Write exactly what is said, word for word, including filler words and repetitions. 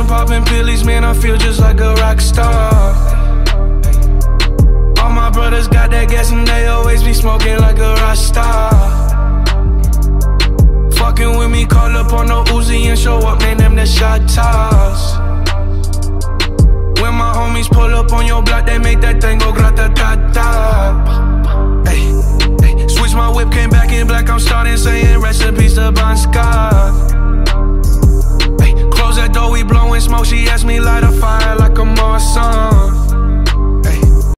and popping pillies, man, I feel just like a rock star. All my brothers got that gas and they always be smoking like a Rasta. Fucking with me, call up on no Uzi and show up, man, them the shot toss. When my homies pull up on your block, they make that thing go grata-ta-ta. Ay, ay. Switch my whip, came back in black, I'm starting saying recipes to Bon Scott. Close that door, we blowing smoke, she asked me light a fire like a Marsan.